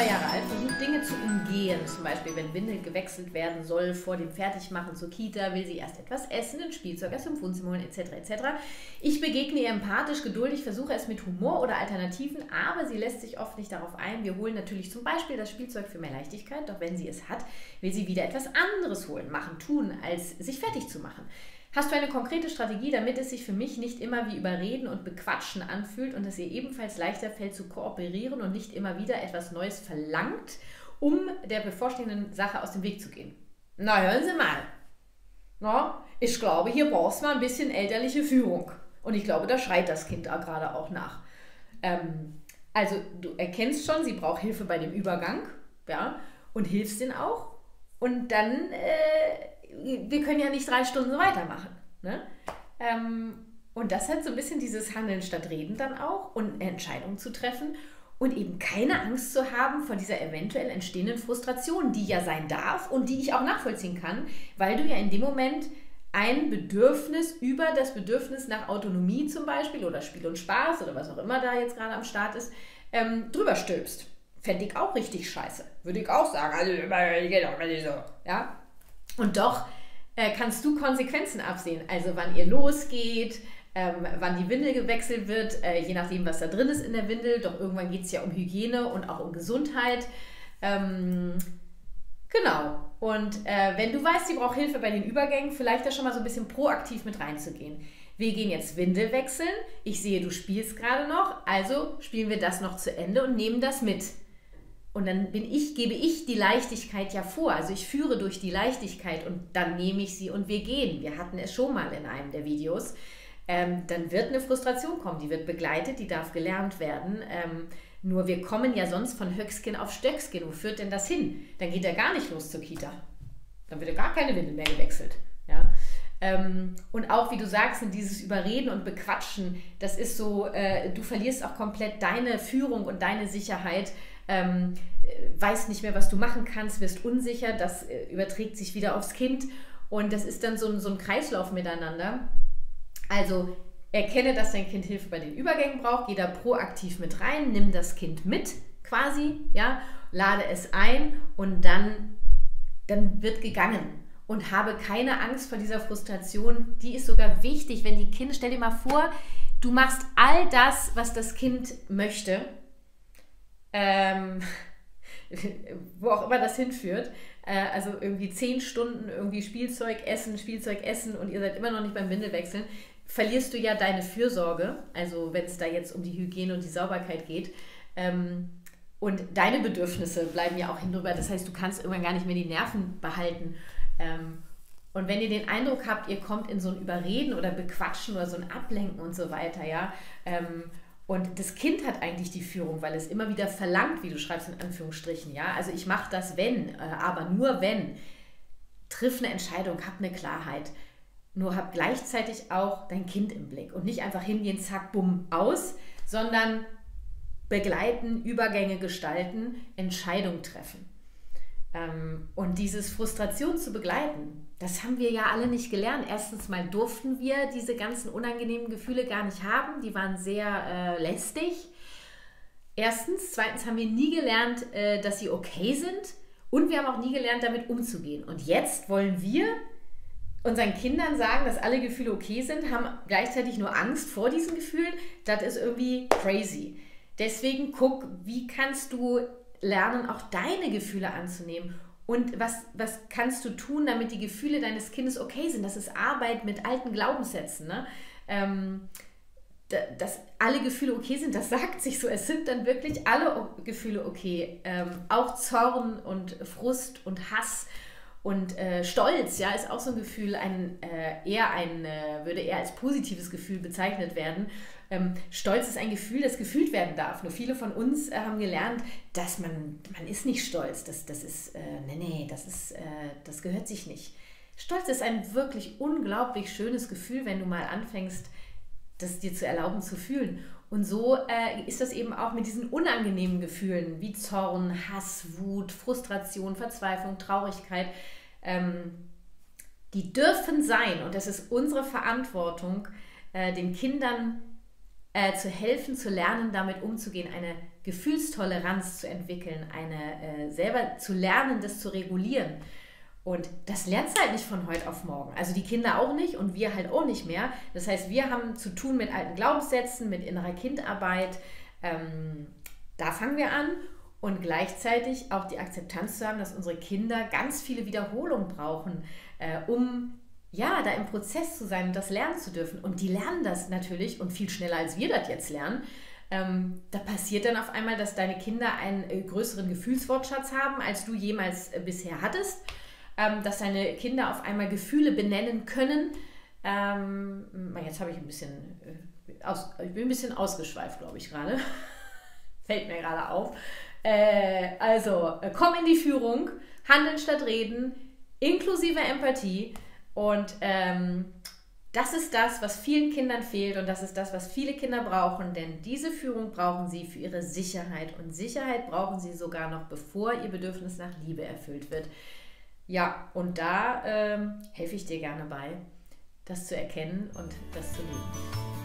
2 Jahre alt, versucht Dinge zu umgehen. Zum Beispiel, wenn Windeln gewechselt werden soll, vor dem Fertigmachen zur Kita, will sie erst etwas essen, ein Spielzeug erst im Wohnzimmer holen, etc. etc. Ich begegne ihr empathisch, geduldig, versuche es mit Humor oder Alternativen, aber sie lässt sich oft nicht darauf ein. Wir holen natürlich zum Beispiel das Spielzeug für mehr Leichtigkeit, doch wenn sie es hat, will sie wieder etwas anderes holen, machen, tun, als sich fertig zu machen. Hast du eine konkrete Strategie, damit es sich für mich nicht immer wie Überreden und Bequatschen anfühlt und es ihr ebenfalls leichter fällt, zu kooperieren und nicht immer wieder etwas Neues verlangt, um der bevorstehenden Sache aus dem Weg zu gehen? Na, hören Sie mal. Na, ich glaube, hier brauchst du mal ein bisschen elterliche Führung. Und ich glaube, da schreit das Kind auch gerade auch nach. Also, du erkennst schon, sie braucht Hilfe bei dem Übergang, ja, und hilfst ihnen auch. Und dann... wir können ja nicht 3 Stunden so weitermachen. Ne? Und das hat so ein bisschen dieses Handeln statt Reden dann auch und Entscheidungen zu treffen und eben keine Angst zu haben vor dieser eventuell entstehenden Frustration, die ja sein darf und die ich auch nachvollziehen kann, weil du ja in dem Moment ein Bedürfnis über das Bedürfnis nach Autonomie zum Beispiel oder Spiel und Spaß oder was auch immer da jetzt gerade am Start ist, drüber stülpst. Fände ich auch richtig scheiße. Würde ich auch sagen. Also, geht doch nicht so. Ja? Und doch kannst du Konsequenzen absehen, also wann ihr losgeht, wann die Windel gewechselt wird, je nachdem, was da drin ist in der Windel. Doch irgendwann geht es ja um Hygiene und auch um Gesundheit. Genau. Und wenn du weißt, sie braucht Hilfe bei den Übergängen, vielleicht da schon mal so ein bisschen proaktiv mit reinzugehen. Wir gehen jetzt Windel wechseln. Ich sehe, du spielst gerade noch, also spielen wir das noch zu Ende und nehmen das mit. Und dann gebe ich die Leichtigkeit ja vor. Also ich führe durch die Leichtigkeit und dann nehme ich sie und wir gehen. Wir hatten es schon mal in einem der Videos. Dann wird eine Frustration kommen. Die wird begleitet, die darf gelernt werden. Nur wir kommen ja sonst von Höckskin auf Stöckskin. Wo führt denn das hin? Dann geht er gar nicht los zur Kita. Dann wird er gar keine Windel mehr gewechselt. Ja? Und auch, wie du sagst, in dieses Überreden und Bequatschen, das ist so, du verlierst auch komplett deine Führung und deine Sicherheit. Weißt nicht mehr, was du machen kannst, wirst unsicher, das überträgt sich wieder aufs Kind und das ist dann so ein Kreislauf miteinander. Also erkenne, dass dein Kind Hilfe bei den Übergängen braucht, geh da proaktiv mit rein, nimm das Kind mit quasi, ja, lade es ein und dann wird gegangen. Und habe keine Angst vor dieser Frustration, die ist sogar wichtig, wenn die Kinder, stell dir mal vor, du machst all das, was das Kind möchte, wo auch immer das hinführt, also irgendwie 10 Stunden irgendwie Spielzeug, Essen und ihr seid immer noch nicht beim Windelwechseln, verlierst du ja deine Fürsorge, also wenn es da jetzt um die Hygiene und die Sauberkeit geht, und deine Bedürfnisse bleiben ja auch hinüber, das heißt, du kannst irgendwann gar nicht mehr die Nerven behalten. Und wenn ihr den Eindruck habt, ihr kommt in so ein Überreden oder Bequatschen oder so ein Ablenken und so weiter, ja, und das Kind hat eigentlich die Führung, weil es immer wieder verlangt, wie du schreibst in Anführungsstrichen, ja, also ich mache das, wenn, aber nur wenn. Triff eine Entscheidung, hab eine Klarheit, nur hab gleichzeitig auch dein Kind im Blick und nicht einfach hingehen, zack, bumm, aus, sondern begleiten, Übergänge gestalten, Entscheidung treffen. Und dieses Frustration zu begleiten, das haben wir ja alle nicht gelernt. Erstens mal durften wir diese ganzen unangenehmen Gefühle gar nicht haben. Die waren sehr lästig. Erstens. Zweitens haben wir nie gelernt, dass sie okay sind. Und wir haben auch nie gelernt, damit umzugehen. Und jetzt wollen wir unseren Kindern sagen, dass alle Gefühle okay sind, haben gleichzeitig nur Angst vor diesen Gefühlen. Das ist irgendwie crazy. Deswegen guck, wie kannst du lernen, auch deine Gefühle anzunehmen. Und was kannst du tun, damit die Gefühle deines Kindes okay sind? Das ist Arbeit mit alten Glaubenssätzen. Ne? Dass alle Gefühle okay sind, das sagt sich so. Es sind dann wirklich alle Gefühle okay. Auch Zorn und Frust und Hass und Stolz, ja, ist auch so ein Gefühl, würde eher als positives Gefühl bezeichnet werden. Stolz ist ein Gefühl, das gefühlt werden darf. Nur viele von uns haben gelernt, dass man ist nicht stolz. Das ist, das gehört sich nicht. Stolz ist ein wirklich unglaublich schönes Gefühl, wenn du mal anfängst, das dir zu erlauben zu fühlen. Und so ist das eben auch mit diesen unangenehmen Gefühlen wie Zorn, Hass, Wut, Frustration, Verzweiflung, Traurigkeit. Die dürfen sein und das ist unsere Verantwortung, den Kindern zu helfen, zu lernen, damit umzugehen, eine Gefühlstoleranz zu entwickeln, eine selber zu lernen, das zu regulieren. Und das lernst du halt nicht von heute auf morgen. Also die Kinder auch nicht und wir halt auch nicht mehr. Das heißt, wir haben zu tun mit alten Glaubenssätzen, mit innerer Kindarbeit. Da fangen wir an. Und gleichzeitig auch die Akzeptanz zu haben, dass unsere Kinder ganz viele Wiederholungen brauchen, um ja, da im Prozess zu sein und das lernen zu dürfen. Und die lernen das natürlich und viel schneller, als wir das jetzt lernen. Da passiert dann auf einmal, dass deine Kinder einen größeren Gefühlswortschatz haben, als du jemals bisher hattest. Dass deine Kinder auf einmal Gefühle benennen können. Jetzt habe ich ein bisschen ausgeschweift, glaube ich, gerade. Fällt mir gerade auf. Also, komm in die Führung, handeln statt reden, inklusive Empathie. Und das ist das, was vielen Kindern fehlt und das ist das, was viele Kinder brauchen. Denn diese Führung brauchen sie für ihre Sicherheit. Und Sicherheit brauchen sie sogar noch, bevor ihr Bedürfnis nach Liebe erfüllt wird. Ja, und da helfe ich dir gerne bei, das zu erkennen und das zu leben.